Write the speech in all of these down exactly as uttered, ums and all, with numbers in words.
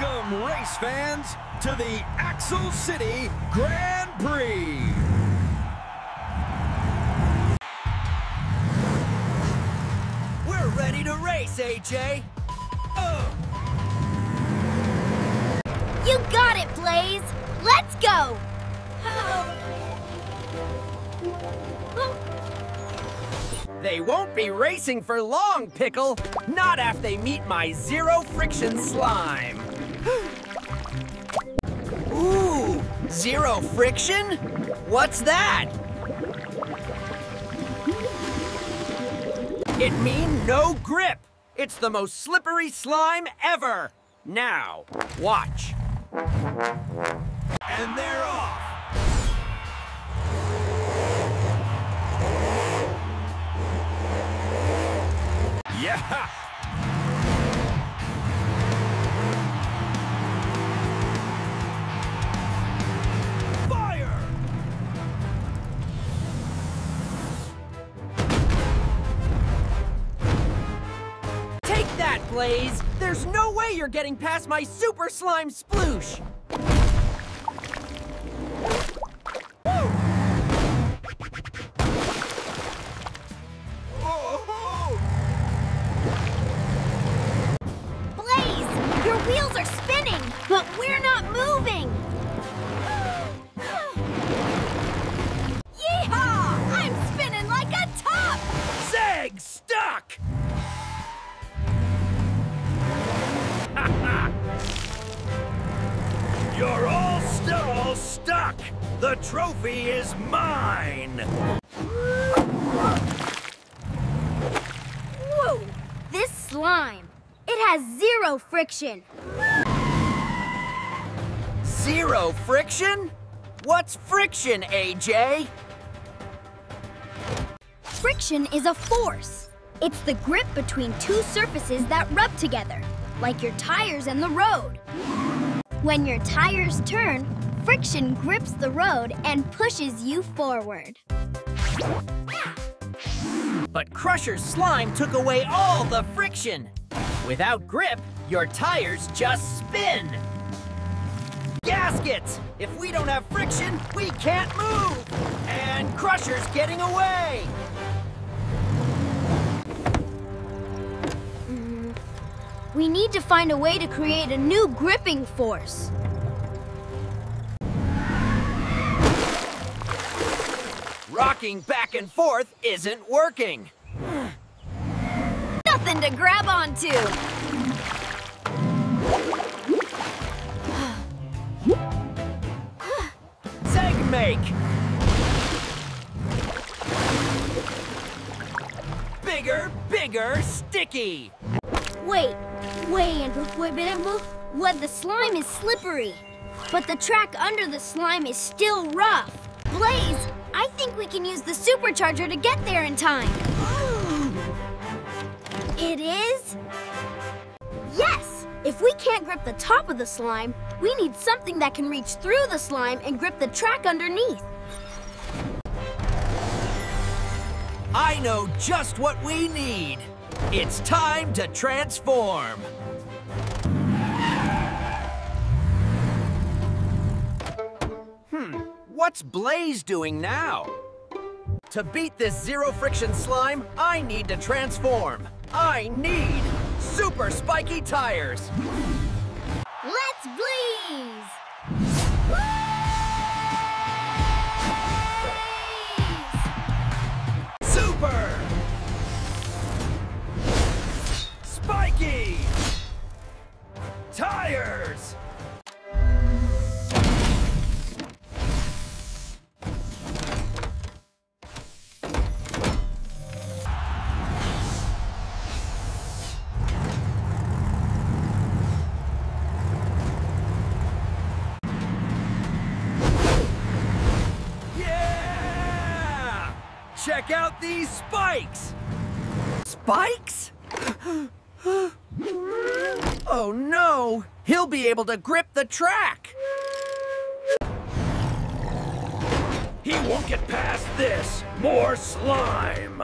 Welcome, race fans, to the Axel City Grand Prix. We're ready to race, A J. Oh. You got it, Blaze. Let's go. They won't be racing for long, Pickle. Not after they meet my Zero Friction Slime. Ooh, Zero Friction? What's that? It means no grip. It's the most slippery slime ever. Now, watch. And they're off. Yeah! Fire! Take that, Blaze! There's no way you're getting past my super slime sploosh! But we're not moving! Yeehaw! I'm spinning like a top! Zeg stuck! You're all still stuck! The trophy is mine! Whoa! This slime, it has zero friction! Zero friction? What's friction, A J? Friction is a force. It's the grip between two surfaces that rub together, like your tires and the road. When your tires turn, friction grips the road and pushes you forward. But Crusher's slime took away all the friction. Without grip, your tires just spin. Gaskets! If we don't have friction, we can't move! And Crusher's getting away! Mm. We need to find a way to create a new gripping force. Rocking back and forth isn't working. Nothing to grab onto! Make. Bigger, bigger, sticky. Wait, wait, what? The slime is slippery, but the track under the slime is still rough. Blaze, I think we can use the supercharger to get there in time. It is? Yes! If we can't grip the top of the slime, we need something that can reach through the slime and grip the track underneath. I know just what we need. It's time to transform. Hmm, what's Blaze doing now? To beat this zero friction slime, I need to transform. I need super spiky tires! Let's blaze! Blaze! Super! Spiky! Tires! Check out these spikes! Spikes? Oh no! He'll be able to grip the track! He won't get past this! More slime!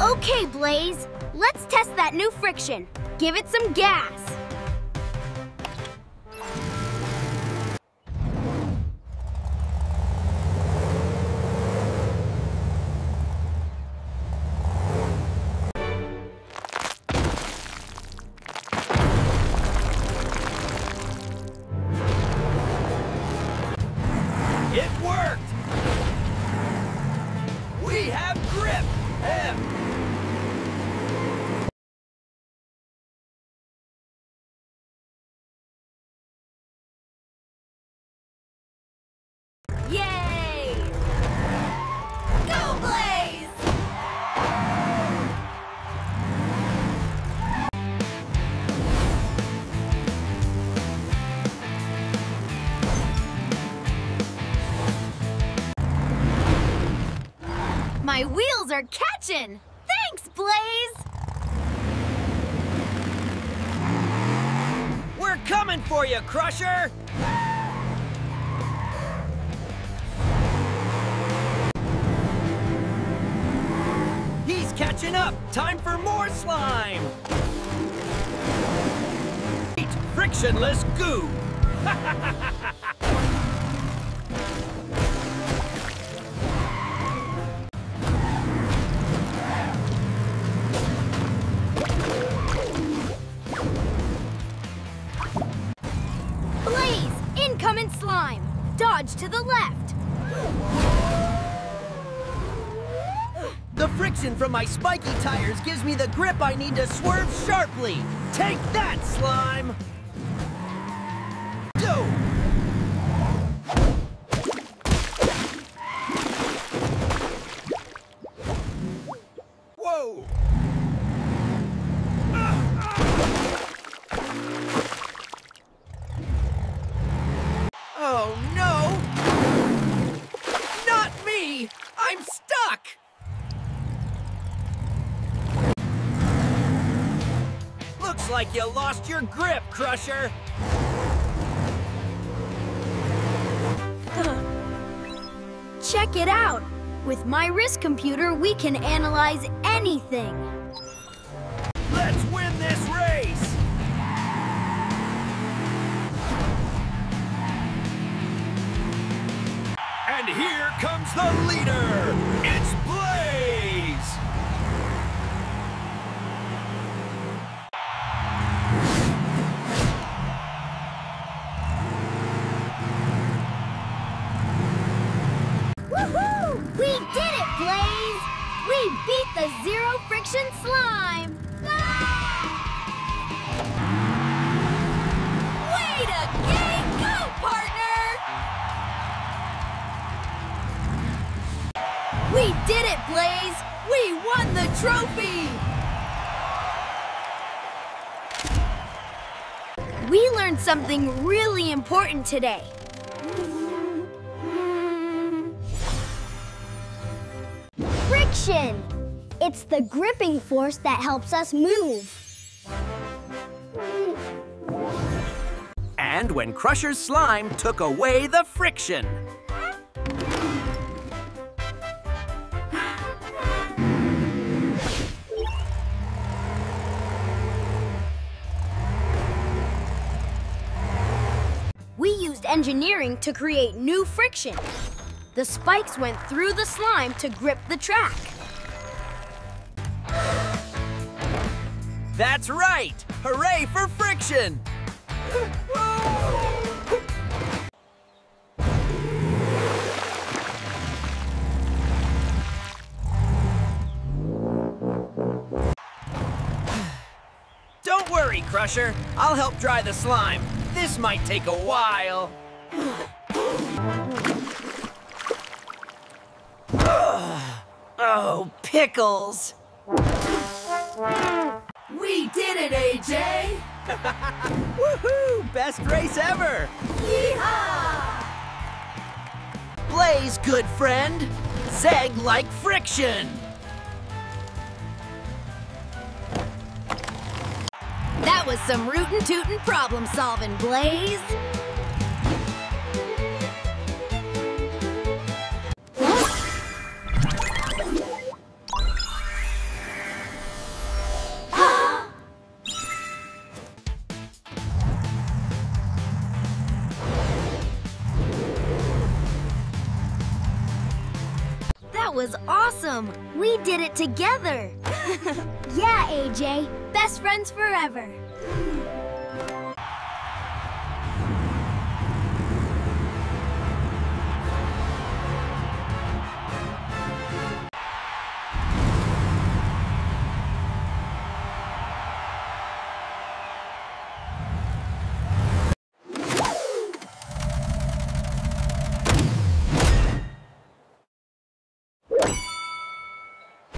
Okay, Blaze, let's test that new friction. give it some gas. My wheels are catching! Thanks, Blaze! We're coming for you, Crusher! He's catching up! Time for more slime! Eat frictionless goo! To the left. The friction from my spiky tires gives me the grip I need to swerve sharply. Take that, slime! Go! Whoa! Oh, no! I'm stuck! Looks like you lost your grip, Crusher! Check it out! With my wrist computer, we can analyze anything! Let's win this race! And here comes the leader! It's Blaze! Woohoo! We did it, Blaze! We beat the Zero Friction Slime! Ah! Way to get it! We did it, Blaze! We won the trophy! We learned something really important today. Friction! It's the gripping force that helps us move. And when Crusher's slime took away the friction. Engineering to create new friction. The spikes went through the slime to grip the track. That's right! Hooray for friction! Don't worry, Crusher. I'll help dry the slime. This might take a while. Oh, pickles! We did it, A J! Woohoo! Best race ever! Yeehaw! Blaze, good friend! Zeg like friction! That was some rootin' tootin' problem solving, Blaze! That was awesome! We did it together! Yeah, A J. Best friends forever.